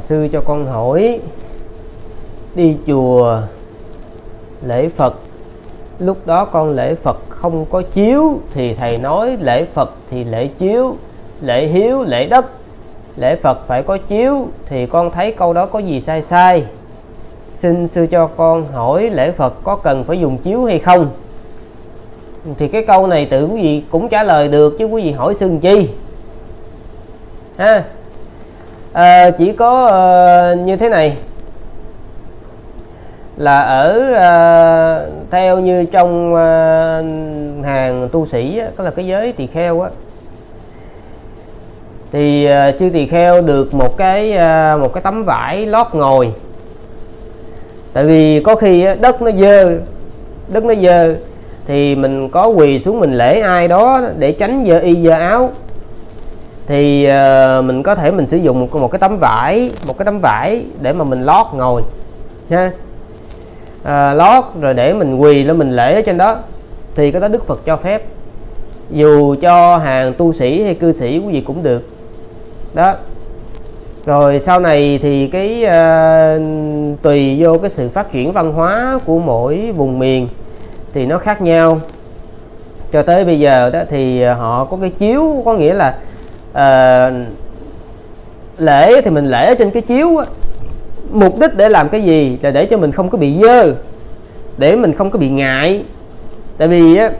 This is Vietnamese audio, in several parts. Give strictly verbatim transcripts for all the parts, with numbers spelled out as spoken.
Sư cho con hỏi, đi chùa lễ Phật, lúc đó con lễ Phật không có chiếu thì thầy nói lễ Phật thì lễ chiếu, lễ hiếu, lễ đất, lễ Phật phải có chiếu, thì con thấy câu đó có gì sai sai. Xin sư cho con hỏi lễ Phật có cần phải dùng chiếu hay không? Thì cái câu này tự quý vị cũng trả lời được chứ quý vị hỏi sư chi ha. À, chỉ có uh, như thế này là ở uh, theo như trong uh, hàng tu sĩ á, đó là cái giới tỳ kheo á, thì uh, chư tỳ kheo được một cái uh, một cái tấm vải lót ngồi, tại vì có khi uh, đất nó dơ đất nó dơ thì mình có quỳ xuống mình lễ ai đó để tránh dơ y dơ áo, thì uh, mình có thể mình sử dụng một, một cái tấm vải một cái tấm vải để mà mình lót ngồi nha, uh, lót rồi để mình quỳ lên mình lễ ở trên đó, thì cái đó Đức Phật cho phép, dù cho hàng tu sĩ hay cư sĩ quý vị cũng được đó. Rồi sau này thì cái uh, tùy vô cái sự phát triển văn hóa của mỗi vùng miền thì nó khác nhau, cho tới bây giờ đó thì họ có cái chiếu, có nghĩa là À, lễ thì mình lễ trên cái chiếu á, mục đích để làm cái gì là để cho mình không có bị dơ, để mình không có bị ngại. Tại vì á,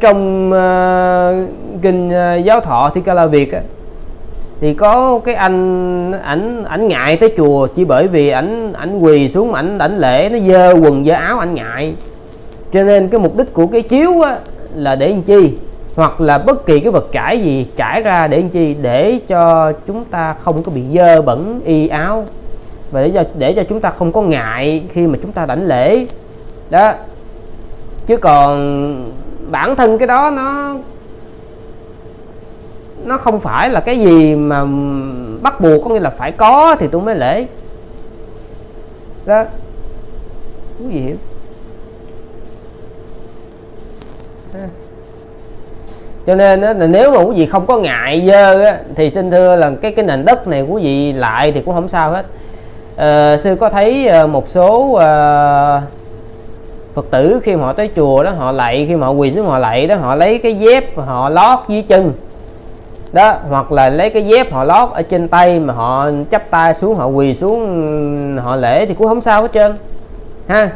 trong uh, kinh uh, giáo thọ Thi Ca La Việt á, thì có cái anh ảnh ảnh ngại tới chùa chỉ bởi vì ảnh ảnh quỳ xuống ảnh ảnh lễ nó dơ quần dơ áo, ảnh ngại, cho nên cái mục đích của cái chiếu á, là để làm chi, hoặc là bất kỳ cái vật trải gì trải ra để làm chi, để cho chúng ta không có bị dơ bẩn y áo, và để cho, để cho chúng ta không có ngại khi mà chúng ta đảnh lễ đó. Chứ còn bản thân cái đó nó nó không phải là cái gì mà bắt buộc, có nghĩa là phải có thì tôi mới lễ đó, cái gì hiểu à. Cho nên đó, nếu mà quý vị không có ngại dơ á, thì xin thưa là cái cái nền đất này quý vị lại thì cũng không sao hết. À, sư có thấy một số à, Phật tử khi họ tới chùa đó, họ lạy, khi mà họ quỳ xuống họ lạy đó, họ lấy cái dép họ lót dưới chân đó, hoặc là lấy cái dép họ lót ở trên tay mà họ chắp tay xuống, họ quỳ xuống họ lễ thì cũng không sao hết trơn ha.